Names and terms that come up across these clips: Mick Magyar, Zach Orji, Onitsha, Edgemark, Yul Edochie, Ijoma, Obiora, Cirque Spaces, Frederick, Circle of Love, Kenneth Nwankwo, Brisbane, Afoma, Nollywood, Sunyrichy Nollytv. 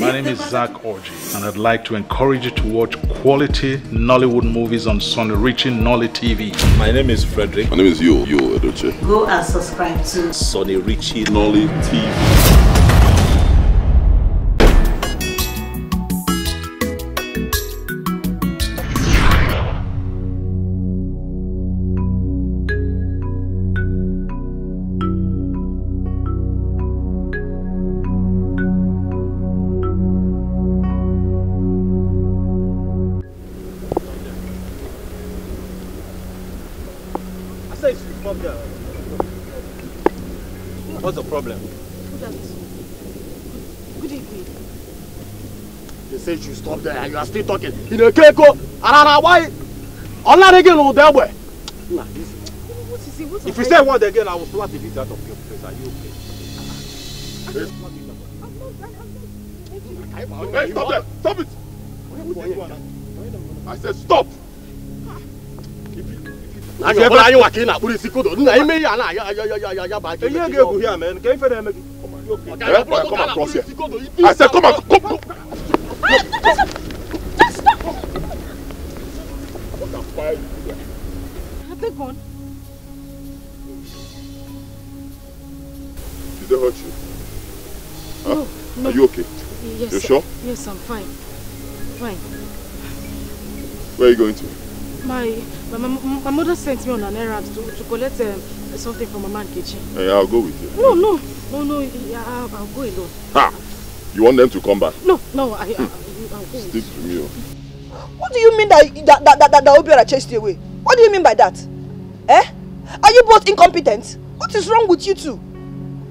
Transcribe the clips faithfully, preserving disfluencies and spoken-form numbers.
My name is Zach Orji, and I'd like to encourage you to watch quality Nollywood movies on Sunyrichy Nollytv. My name is Frederick. My name is Yul Edochie. Go and subscribe to Sunyrichy Nollytv. What's the problem? Good evening. They say you stop there and you are still talking. You know, Keko, Arara, why? Allah again, old boy. What is it? What's if you say one again, I will slap the lid out of your place. Are you okay? I'm not. I'm not. Hey, stop there! Stop it! I said stop! I'm going to go to the come across here. I said, come on, come, come. Have they gone? Did they hurt you? Huh? No, no. Are you okay? Yes. You sure? Yes, I'm fine. Fine. Where are you going to? My, my, my mother sent me on an errand to, to collect um, something from Mama and Kitchen. Hey, I'll go with you. No, no, no, no, I'll, I'll go alone. Ha! You want them to come back? No, no, I, hmm. I, I'll go with you. Stick to me. What do you mean that that, that, that, that Obiora chased you away? What do you mean by that? Eh? Are you both incompetent? What is wrong with you two?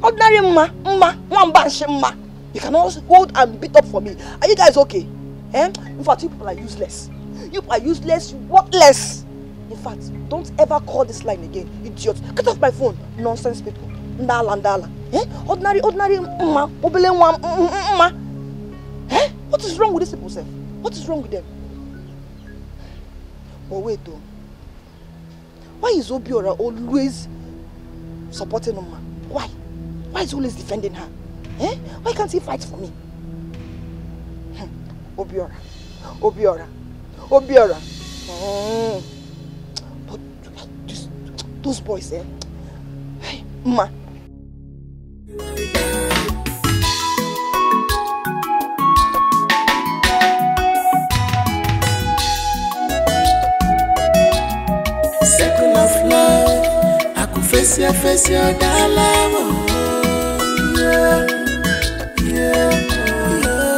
Ordinary mma, mma, wambanshi mma. You can also hold and beat up for me. Are you guys okay? Eh? In fact, you people are useless. You are useless, worthless. In fact, don't ever call this line again, idiots. Get off my phone, nonsense people. Ndala, ndala. Eh? Ordinary, ordinary, mma, obele mma, mma. Eh? What is wrong with these people, sir? What is wrong with them? But wait, though. Why is Obiora always supporting Mma? Why? Why is he always defending her? Eh? Why can't he fight for me? Obiora. Obiora. Obiora. Mm. But just, those boys, eh? Hey, Mma. Circle of love, I could face your face, your dialogue.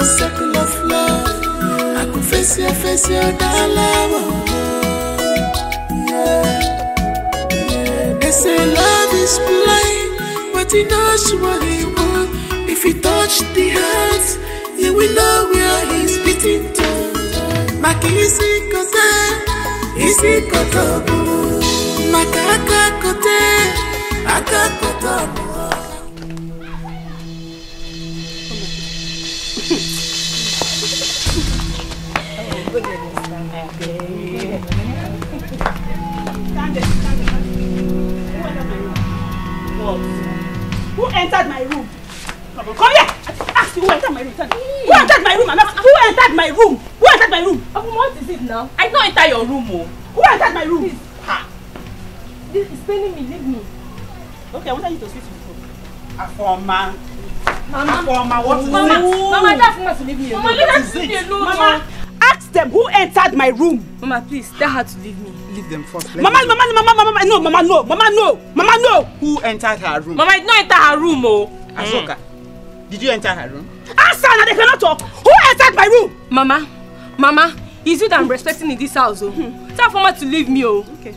Circle of love. Face your face, your dialogue. They say love is blind, but he knows what he wants. If he touch the heart, he will know where he's beating to. Maki isi kote, isi kotobu. Makaka kote, akakotobu. Who entered my room? Come here! I asked you who entered my room. Who entered my room? I'm not, who entered my room? Who entered my room? What is it now? I don't enter your room. Oh. Who entered my room? Please. Ha! This is paining me. Leave me. Okay, I want you to speak to me. Afoma. Mama. Afoma, what is it? Mama, Mama, that's not to leave me alone. Mama, let us leave me alone. Mama, ask them who entered my room. Mama, please, tell her to leave me. Leave them first. Mama, mama, mama, mama, mama, no, mama, no, mama, no, mama, no. Who entered her room? Mama, I did not enter her room, oh. Asoka, mm. Did you enter her room? Answer, now they cannot talk. Who entered my room? Mama, mama, is you that I'm respecting in this house, oh. Mm. Tell Mama to leave me, oh. Okay.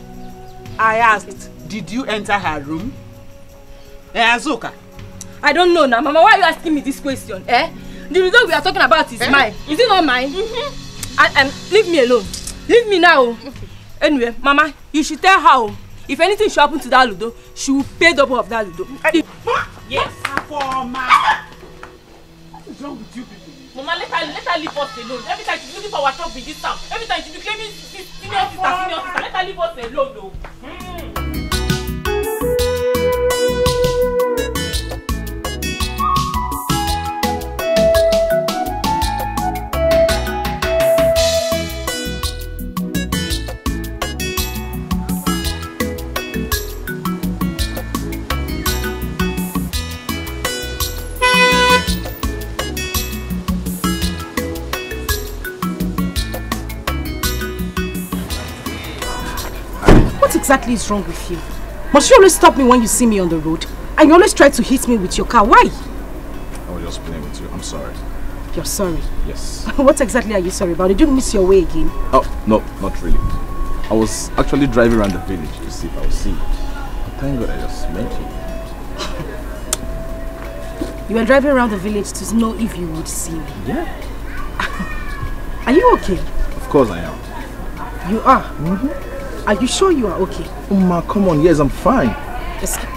I asked, okay. Did you enter her room? Eh, Asoka? I don't know now, Mama. Why are you asking me this question, eh? The result we are talking about is eh? Mine. Is it not mine? Mm-hmm. And, and leave me alone. Leave me now. Okay. Anyway, Mama, you should tell her if anything should happen to that Ludo, she will pay double of that Ludo. Yes. What is wrong with you people? Mama, let her, let her leave us alone. Every time she's looking for our trouble in this town, every time she's claiming she's senior sister, senior sister, let her leave us alone, though. Mm. exactly is wrong with you? Must you always stop me when you see me on the road? And you always try to hit me with your car. Why? I was just playing with you. I'm sorry. You're sorry? Yes. What exactly are you sorry about? Did you miss your way again? Oh, no, not really. I was actually driving around the village to see if I was seen. Thank God I just met you. You were driving around the village to know if you would see me? Yeah. Are you okay? Of course I am. You are? Mm-hmm. Are you sure you are okay? Oh ma, come on. Yes, I'm fine. Excuse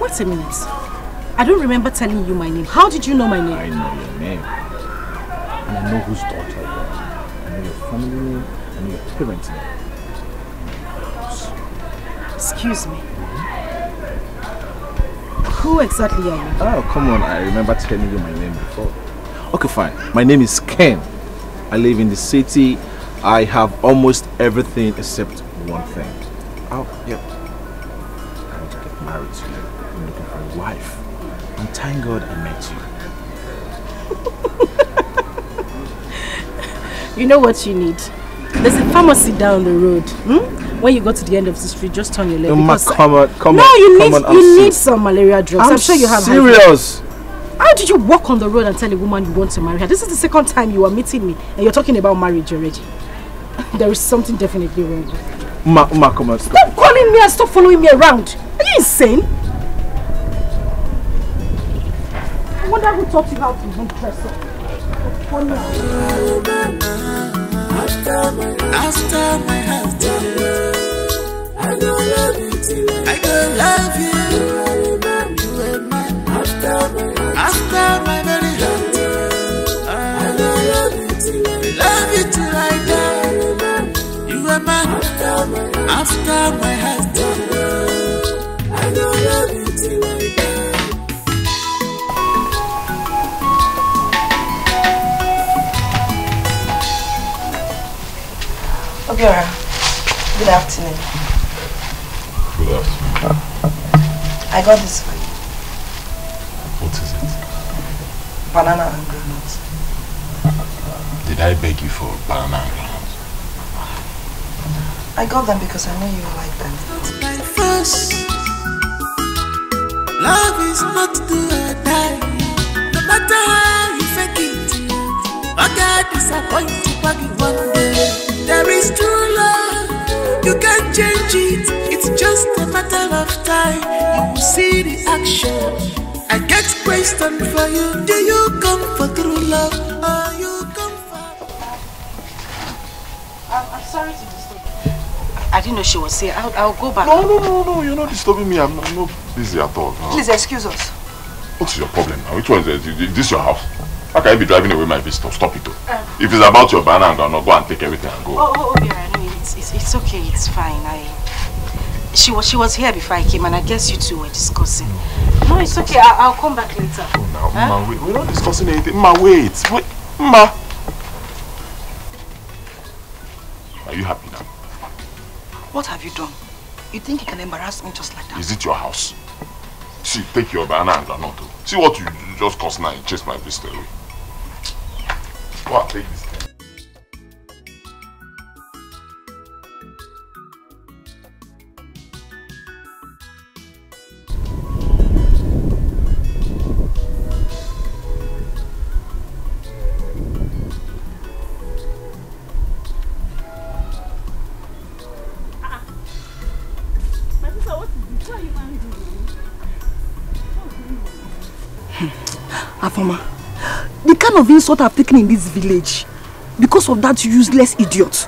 Wait a minute. I don't remember telling you my name. How did you know my name? I know your name. And I know whose daughter you are. I know your family name. I know your parents' name. Excuse me. Who exactly are you? Oh, come on. I remember telling you my name before. Okay, fine. My name is Ken. I live in the city. I have almost everything except one thing. Oh, yep. I want to get married to you. I'm looking for a wife. And thank God I met you. You know what you need? There's a pharmacy down the road. Hmm? When you go to the end of the street, just turn your leg. No, come on, come no, you need, on, you need some malaria drugs. I'm, I'm sure you have. Serious. How did you walk on the road and tell a woman you want to marry her? This is the second time you are meeting me and you're talking about marriage already. There is something definitely wrong with you. Ma, ma, come on. Stop calling me and stop following me around. Are you insane? I wonder who taught you how to even dress up. After my heart, I don't love you. I don't love you. After my very heart, I don't love you. Love you till I die. After my heart, I don't love you till I die. Obiora, good afternoon. Good afternoon. I got this for you. What is it? Banana and granules. Did I beg you for banana and granules? I got them because I know you like them. Love is not do or die. No matter how you fake it, I got disappointed by you one day. There is true love, you can't change it. It's just a matter of time. You will see the action. I get question for you. Do you come for true love or you come for? I'm, I'm sorry to. I didn't know she was here. I'll, I'll go back. No, no, no, no. You're not disturbing me. I'm, I'm not busy at all. No. Please excuse us. What's your problem now? Which one is this? Is this your house? How can you be driving away my visitor? Stop it. Um, if it's about your banana, I'm not, go and take everything and go. Oh, oh, oh, yeah, no, it's, it's, it's okay. It's fine. I. She was she was here before I came, and I guess you two were discussing. No, it's okay. I, I'll come back later. Oh, now, huh? Ma, wait. We're not discussing anything. Ma, wait. Wait. Ma. Are you happy now? What have you done? You think you can embarrass me just like that? Is it your house? See, take your banana and granoto. See what you just cost now and chase my visitor away. Wow, take this thing. The kind of insult I've taken in this village because of that useless idiot.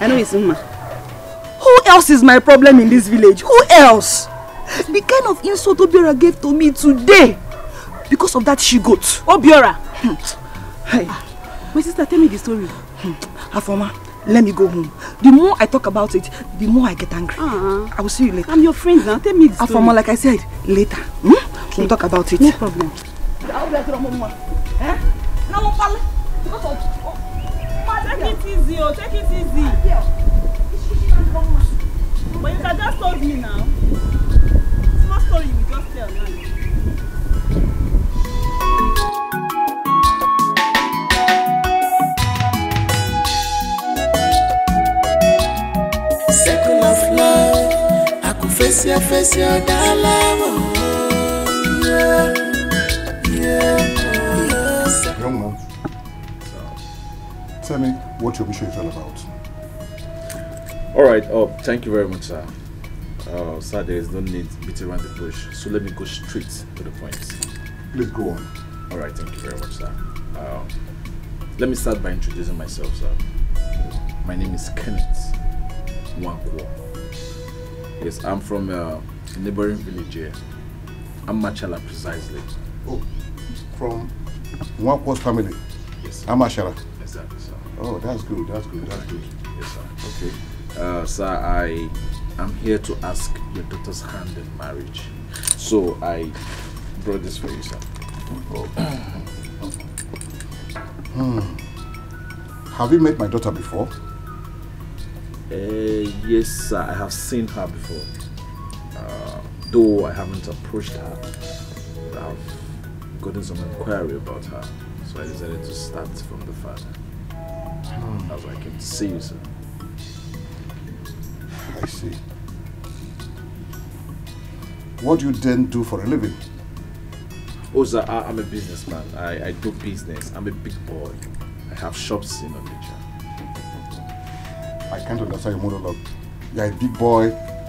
I know it's Uma. Who else is my problem in this village? Who else? The kind of insult Obiora gave to me today because of that she goat. Obiora! Hmm. Hey. Ah, my sister, tell me the story. Hmm. Afoma, let me go home. The more I talk about it, the more I get angry. Uh-huh. I will see you later. I'm your friend now. Tell me the story. Afoma, like I said, later. Hmm? Okay. We'll talk about it. No problem. I'll be at your mama. Eh? No, no, pal. Because of. Take it easy, oh, take it easy. But you can just tell me now. It's not story you just tell now. Second. face your face your dialogue. Yeah, yeah. Young man, tell me what your mission is all about. All right. Oh, thank you very much, sir. Uh, sir, there is no need to beat around the bush. So let me go straight to the point. Please go on. All right. Thank you very much, sir. Uh, let me start by introducing myself, sir. My name is Kenneth Nwankwo. Yes, I'm from uh, a neighboring village here. I'm Machala, precisely. Oh, from Nwankwo's family? Yes, sir. I'm Machala. Exactly, sir. Oh, that's good, that's good, that's good. Yes, sir. Okay. Uh, sir, I am here to ask your daughter's hand in marriage. So I brought this for you, sir. Oh. hmm. Have you met my daughter before? Uh, yes, sir, I have seen her before, uh, though I haven't approached her, but I've gotten some inquiry about her, so I decided to start from the father. Hmm. That's why I came to see you, sir. I see. What do you then do for a living? Oh, sir, I, I'm a businessman. I, I do business. I'm a big boy. I have shops in Onitsha. I can't understand your monologue. You're a big boy,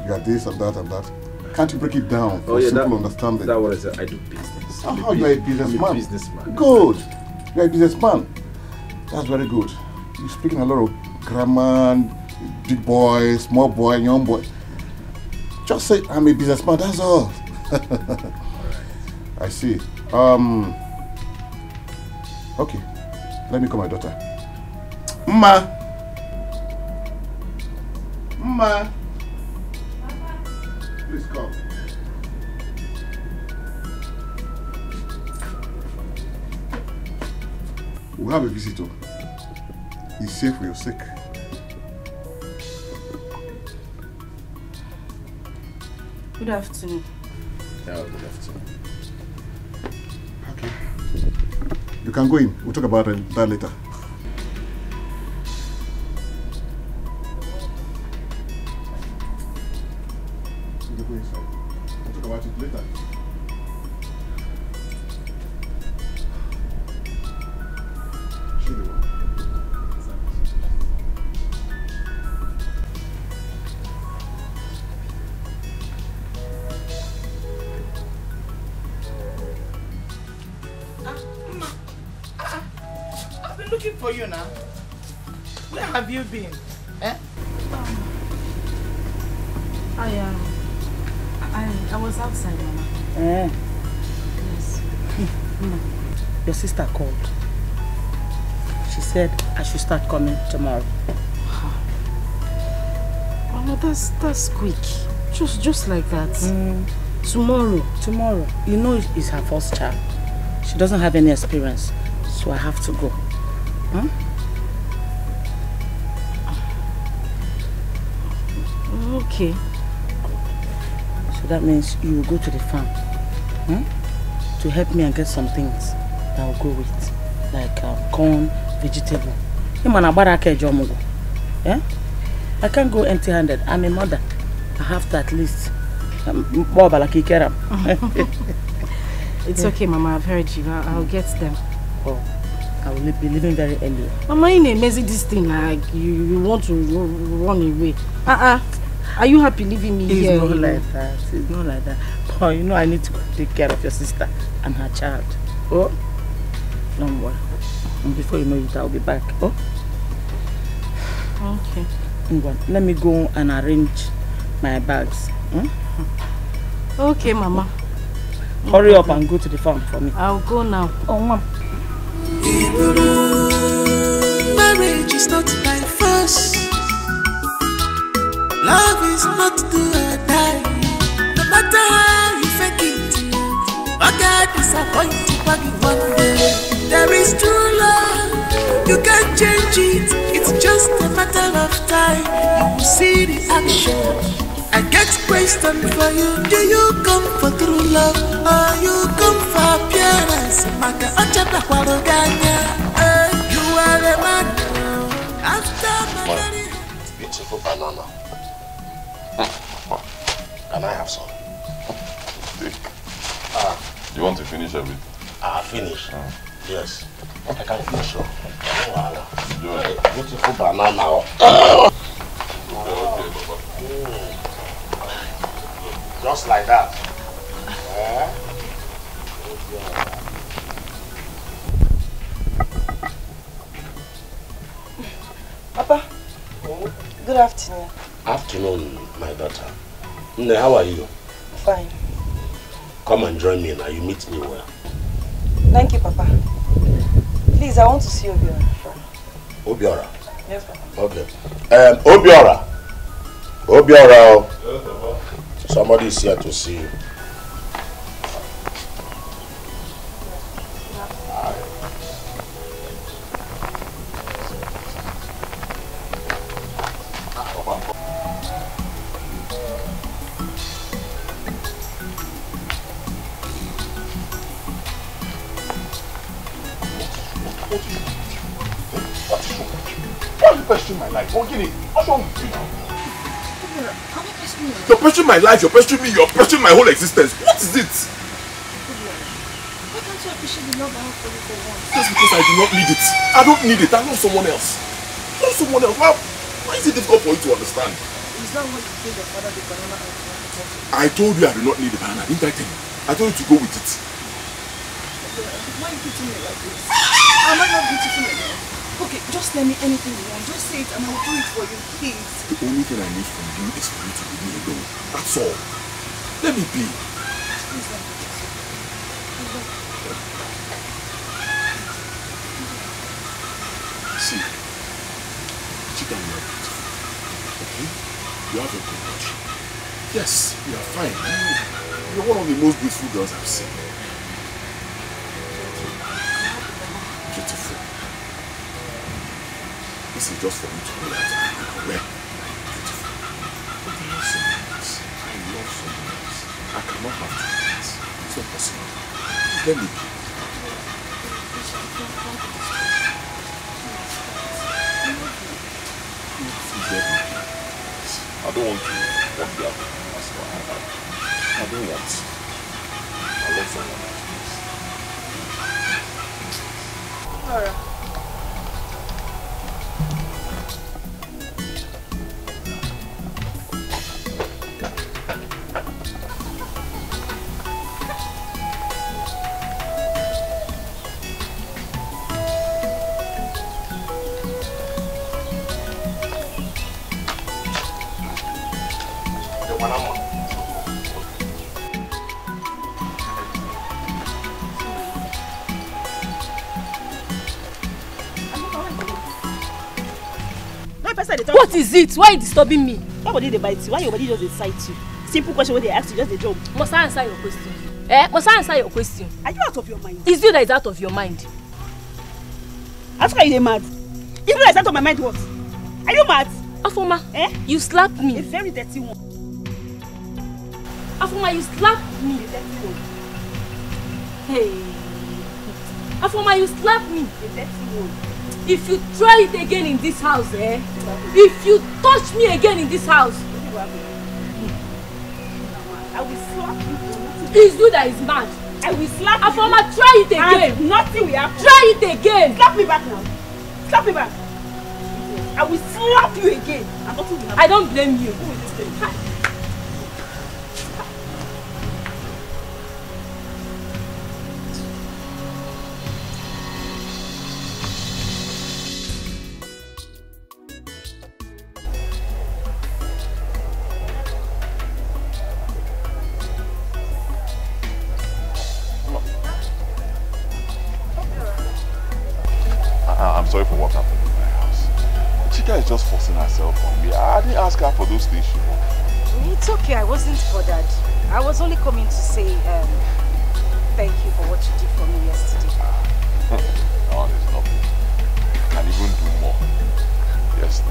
you are this and that and that. Can't you break it down for oh, yeah, simple that, understanding? That's what I said, I do business. Oh, how you're a businessman? I'm a businessman. Good. You're a businessman. That's very good. You're speaking a lot of grammar, big boy, small boy, young boy. Just say, I'm a businessman, that's all. All right. I see. Um, okay, let me call my daughter. Ma! Mama, please come. We have a visitor. He's here for your sake. Good afternoon. Yeah, good afternoon. Okay. You can go in. We'll talk about that later. Start coming tomorrow. Oh no, that's that's quick. Just just like that. Mm. Tomorrow, tomorrow. You know it's her first child. She doesn't have any experience, so I have to go. Huh? Okay. So that means you will go to the farm, huh? To help me and get some things that will go with, like um, corn, vegetable. Eh? I can't go empty-handed. I'm a mother. I have to at least. It's okay, Mama. I've heard you. I'll, I'll get them. Oh, I will be leaving very early. Mama, you amazing this thing. Like you, you want to run away. Uh uh. Are you happy leaving me it's here? It's not like that. It's not like that. But you know, I need to take care of your sister and her child. Oh, no more. And before you know it, I'll be back. Oh. Okay. Let me go and arrange my bags. Hmm? Okay, Mama. Hurry okay. up and go to the farm for me. I'll go now. Oh, Mom. Marriage is not by force. Love is not do or die. No matter how you fake it, I got disappointed by you one day. There is true love, you can't change it, it's just a matter of time. You will see the action. I get questioned for you. Do you come for true love, or you come for appearance? You are a man after my beautiful banana. I Can I have some? Take. Ah. You want to finish everything? Ah, finish. Ah. Yes. I can finish. Oh, wow. Do it. Beautiful banana. Okay, okay, Papa. Mm. Just like that. Yeah. Papa, good afternoon. Afternoon, my daughter. Nne, how are you? Fine. Come and join me now. You meet me well. Thank you, Papa. Please, I want to see Obiora. Obiora? Yes, Papa. Okay. Um, Obiora. Obiora. Yes, Papa. Somebody is here to see you. My life, you're pestering me, you're pestering my whole existence. What is it? Why can't you appreciate the love I have for you for once? Just because I do not need it. I don't need it. I love someone else. I love someone else. Why, why is it difficult for you to understand? Is that what you told your father the banana I was going to talk to? I told you I do not need the banana, didn't I tell you? I told you to go with it. Why are you treating me like this? Am I not beautiful enough? Okay, just tell me anything you want. Just say it and I'll do it for you, please. The only thing I need from you is for you to leave me alone. That's all. Let me be. Please don't do this. Please don't do this. See, Chika, you are beautiful. Okay? You have a good body. Yes, you are fine. You are one of the most beautiful girls I've seen. Beautiful. This is just for me to do that. Where? Beautiful. But I love someone else. I love someone else. I cannot have two things. It's not possible. Let me be. I don't want to walk the other thing. That's what I have. I don't want. I love someone else. All right. What is it? Why are you disturbing me? Why would they bite you? Why your body just inside you? Simple question when they ask you, just the job. Must I answer your question? Eh? Must I answer your question? Are you out of your mind? It's you that is out of your mind. That's why you're mad. It's you that is out of my mind, what? Are you mad? Afoma, eh? You slapped me. A very dirty one. Afoma, you slapped me. A dirty one. Hey. Afoma, you slapped me. A dirty one. If you try it again in this house, eh? If you touch me again in this house, I will slap you. It's you that is mad. I will slap you. Afoma, try it again. And nothing will happen. Try it again. Slap me back now. Slap me back. I will slap you again. I don't blame you. Who is this thing? I wasn't bothered. I was only coming to say um, thank you for what you did for me yesterday. No, there's nothing. I can even do more. Yes, I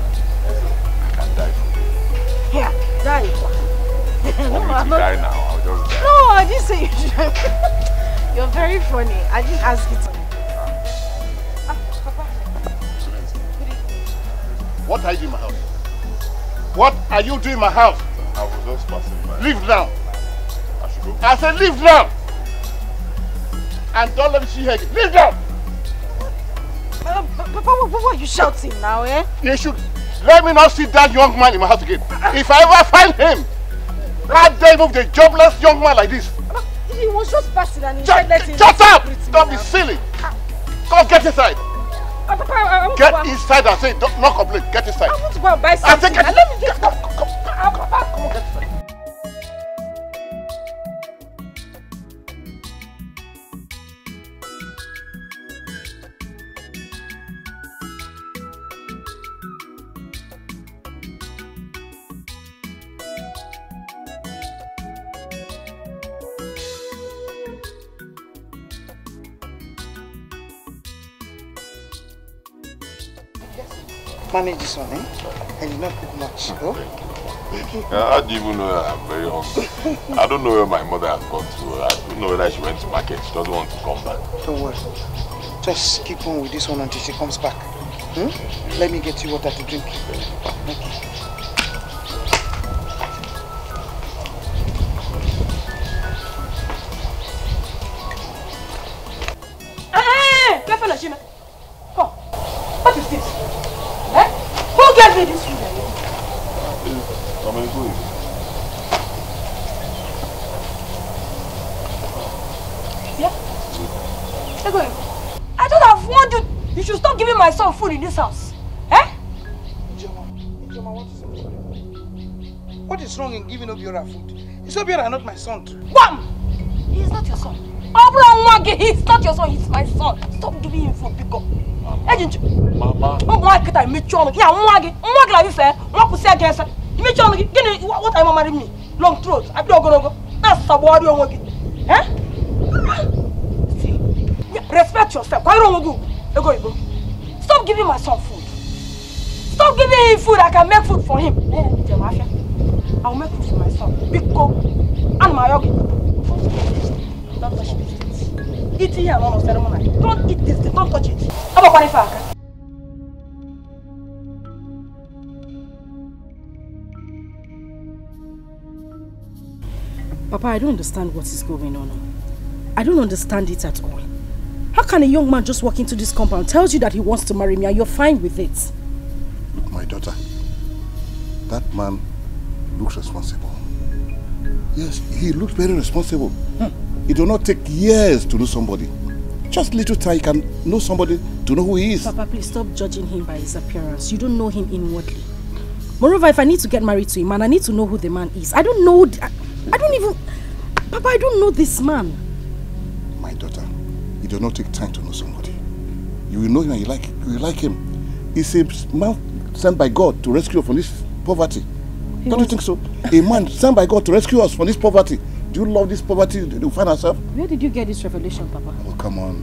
can die for you. Yeah, die. No, I'm not. Die now. I'll just die. No, I didn't say you should. You're very funny. I didn't ask you to. Ah, Papa. What are you doing in my house? What are you doing in my house? I was just passing by. Leave now. I should go. I said leave now. And don't let me see her again. Leave now. Uh, Papa, what are you shouting now, eh? They should. Let me not see that young man in my house again. If I ever find him, that day move the jobless young man like this. But he was just passing and he said let him. Shut up! Don't be silly. Go get inside. Uh, Papa, I want get to inside and say, don't, not complain. Get inside. I want to go and buy something. I think I, let me just go. Come, come, come, come, come, come on, get inside. Manage this one, eh? And you not cook much, no? How do you even know that I'm very hungry? I don't know where my mother has gone to. I don't know whether she went to market. She doesn't want to come back. Don't worry. Just keep on with this one until she comes back. Hmm? Let me get you water to drink. Okay. In this house, eh? Ijoma, Ijoma, what is it? What is wrong in giving Obiora food? It's Obiora, not my son. Bam! He is not your son. Obiora, he is not your son. He's my son. Stop giving him food, pick up. Mama. Mama. I meet you. Yeah, Mwagi. Mwagi like this, eh? Mwaku say against her. You meet you. Give me what I'm marrying me. Long throat. I be ogo ogo. That's Sabwari Mwagi. Eh? See. Respect yourself. Why don't you go? Ego Ibo. Stop giving my son food. Stop giving him food. I can make food for him. I'll make food for my son. Big go and my yogi. Don't touch this. Eat here on a ceremony. Don't eat this. Don't touch it. I'm a qualifier. Papa, I don't understand what is going on. I don't understand it at all. How can a young man just walk into this compound, tells you that he wants to marry me and you're fine with it? Look, my daughter, that man looks responsible. Yes, he looks very responsible. Hmm. It will not take years to know somebody. Just little time you can know somebody to know who he is. Papa, please stop judging him by his appearance. You don't know him inwardly. Moreover, if I need to get married to a man, I need to know who the man is. I don't know... I don't even... Papa, I don't know this man. My daughter... It does not take time to know somebody. You will know him and you like, you will like him. He's a man sent by God to rescue us from this poverty. He Don't you think so? A man sent by God to rescue us from this poverty. Do you love this poverty we find ourselves? Where did you get this revelation, Papa? Oh, come on.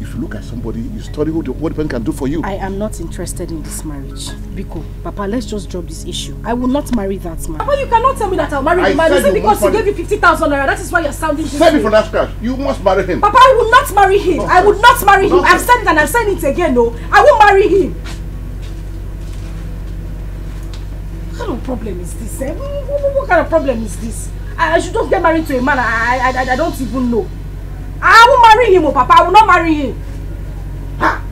If you look at somebody, you study what the person can do for you. I am not interested in this marriage. Biko, Papa, let's just drop this issue. I will not marry that man. Papa, you cannot tell me that I'll marry I the man. Is it because he gave you fifty thousand naira? That is why you're sounding this way. Save me for that scratch. You must marry him. Papa, I will not marry him. No, I will not marry no, him. No, I've said it and I've said it again, no. I won't marry him. What kind of problem is this, eh? What kind of problem is this? I should just get married to a man I, I, I, I don't even know. I will marry him, oh, Papa. I will not marry him. Ha!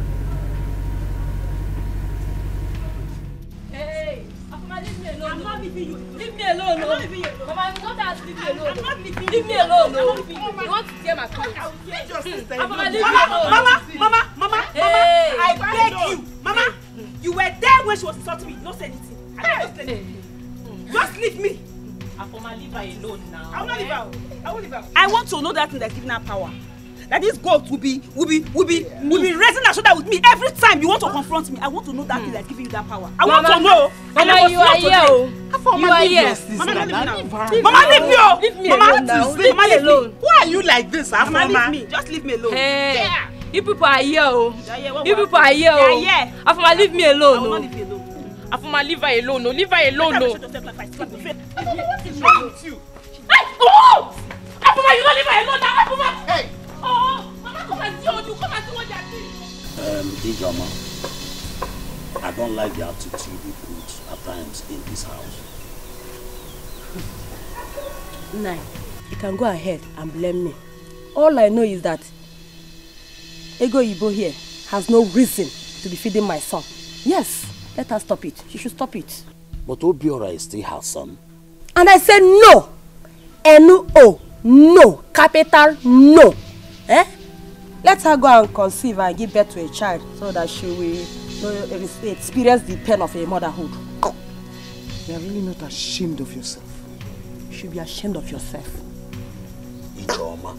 Hey, Papa, leave me alone. I'm not leaving you. Leave me alone. I'm not leaving you. Papa, you don't have to leave me alone. I'm not leaving you. Leave me alone. No. You want to get my clothes? I will get your sister. Papa, leave me alone. Mama, Mama, Mama, Mama. Hey, I beg you, Mama. You were there when she was insulting me. Don't say anything. I just said anything. Just leave me. I will leave her alone now. I will not leave her. I will leave her. I want to know that thing that's giving her power. That this goat will be, will be, will be, yeah. will be raising her shoulder with me every time you want to confront me. I want to know that thing hmm. that's giving you that power. I Mama, want to know. Mama, you are here. You are here. Mama, leave me. Mama, leave me. Mama, leave me alone. Why are you like this, Mama? Mama, leave me. Just leave me alone. Hey. Yeah. You people are here. You people are here. Mama, leave me alone. Afuma, leave her alone, no, leave her alone, no. What is wrong with you? Hey! Oh! Afuma, you don't leave her alone now, Afuma! Hey! Oh! Mama, come and see what you, come and see what you are doing. Um, Ijoma, I don't like the attitude you put at times in this house. Nine. You can go ahead and blame me. All I know is that Ego Ibo here has no reason to be feeding my son. Yes, let her stop it. She should stop it. But Obiora is still her son. And I said no. N O. No. Capital no. Eh? Let her go and conceive and give birth to a child so that she will experience the pain of a motherhood. You are really not ashamed of yourself. You should be ashamed of yourself. Ijoma.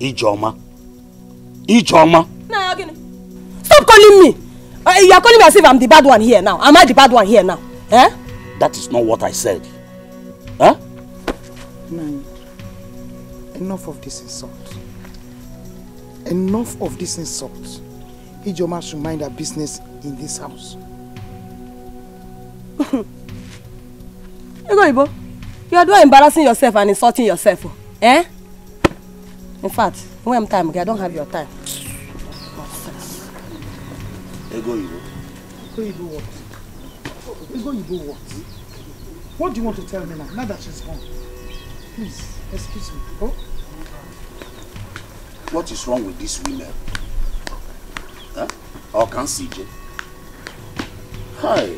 Ijoma. Ijoma. No, again. Stop calling me. Uh, you are calling me as if I'm the bad one here now. Am I the bad one here now? Eh? That is not what I said. Huh? Nine. Enough of this insult. Enough of this insult. Ijoma should mind her business in this house. Ego, you are doing embarrassing yourself and insulting yourself. Eh? In fact, when I'm time, okay, I don't have your time. Ego, Ibo. Ego, Ibo what? Ego, Ibo what? What do you want to tell me now? Now that she's gone. Please, excuse me. Oh? What is wrong with these women? Huh? Or can C J? Hi.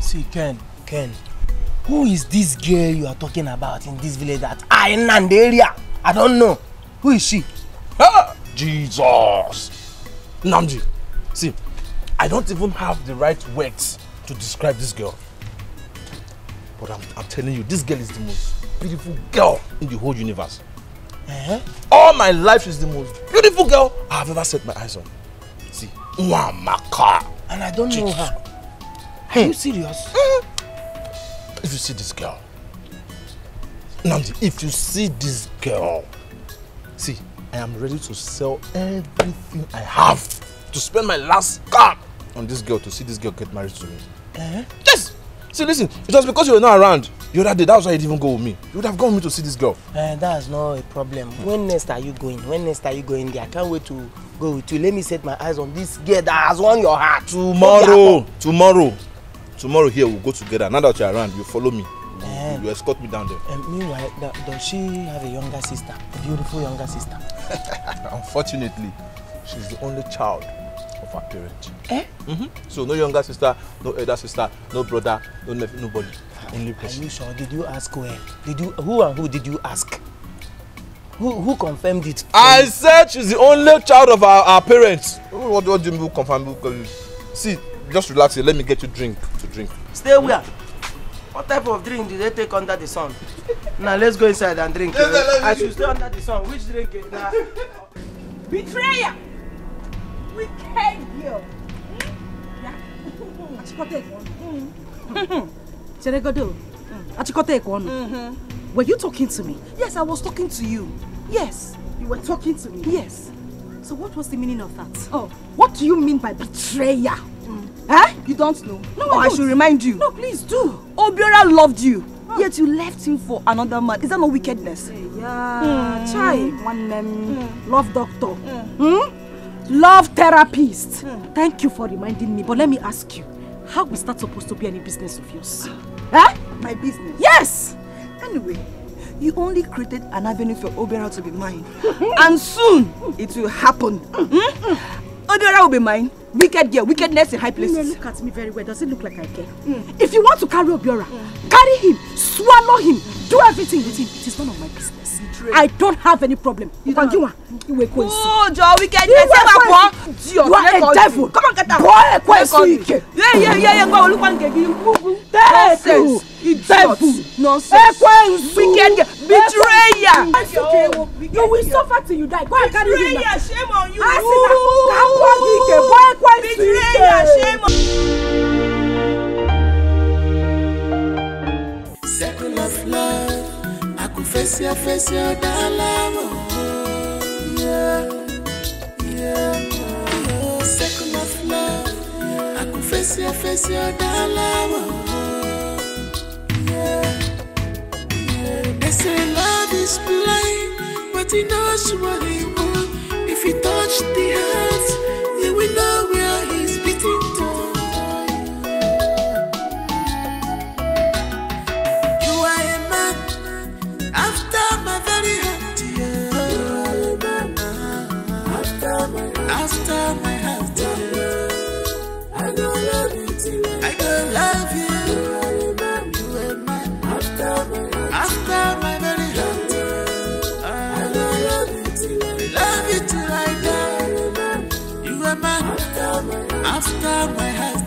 See, Ken, Ken, who is this girl you are talking about in this village that island area? I don't know. Who is she? Ah, Jesus. Namji, see, I don't even have the right words to describe this girl. But I'm, I'm telling you, this girl is the most beautiful girl in the whole universe. Uh-huh. All my life she's the most beautiful girl I've ever set my eyes on. See, Wamaka. And I don't know her. Hey. Are you serious? Mm-hmm. If you see this girl, Namdi, if you see this girl, see, I am ready to sell everything I have to spend my last card on this girl, to see this girl get married to me. Uh-huh. Yes! See, listen, it was because you were not around the other day, that's why you didn't even go with me. You would have gone with me to see this girl. Uh, that's not a problem. When next are you going? When next are you going there? I can't wait to go with you. Let me set my eyes on this girl that has won your heart. Tomorrow, tomorrow, tomorrow here we'll go together. Now that you're around, you follow me. Um, you, you escort me down there. Um, meanwhile, the, does she have a younger sister? A beautiful younger sister? Unfortunately, she's the only child of her parents. Eh? Mm-hmm. So no younger sister, no elder sister, no brother, no nephew, nobody. Only person. Are you sure? Did you ask where? Did you who and who did you ask? Who who confirmed it? I said she's the only child of our, our parents. What, what do you mean confirm? See, just relax here. Let me get you drink to drink. Stay mm. where? What type of drink do they take under the sun? Now let's go inside and drink. Yes, uh, I should stay under the sun. Which drink? Nah. Betrayer. We came here. Mm-hmm. Were you talking to me? Yes, I was talking to you. Yes. You were talking to me? Yes. So what was the meaning of that? Oh. What do you mean by betrayer? Mm. Huh? You don't know? No, oh, I, I should remind you. No, please do. Obiora loved you. Oh. Yet you left him for another man. Is that no wickedness? Yeah. Mm. Child. One name. Mm. Love doctor. Mm. Hmm? Love therapist. Mm. Thank you for reminding me, but let me ask you, how is that supposed to be any business of yours? Huh? My business? Yes! Anyway, you only created an avenue for Obiora to be mine. And soon, it will happen. Mm-hmm. Obiora will be mine. Wicked girl, wickedness in high places. Look at me very well, does it look like I care? Mm. If you want to carry Obiora, mm. carry him, swallow him, mm. do everything with him. It is none of my business. I don't have any problem. You don't have any problem. Oh, Joe, we can get you. You are a devil. Come on, get out. Boy, a Yeah, yeah, yeah, yeah. Go look and get you. Nonsense. Nonsense. Nonsense. We can get betrayer. You will suffer till you die. Go and carry him. Betrayer, shame on you. Betrayer, shame on you. Second of love. Face your face your dilemma. Yeah, yeah. Second of love. I could face your face your dilemma. Yeah, yeah. They say love is blind, but he knows what he wants. If he touch the heart, he will know where he's beating to. I've got my hands.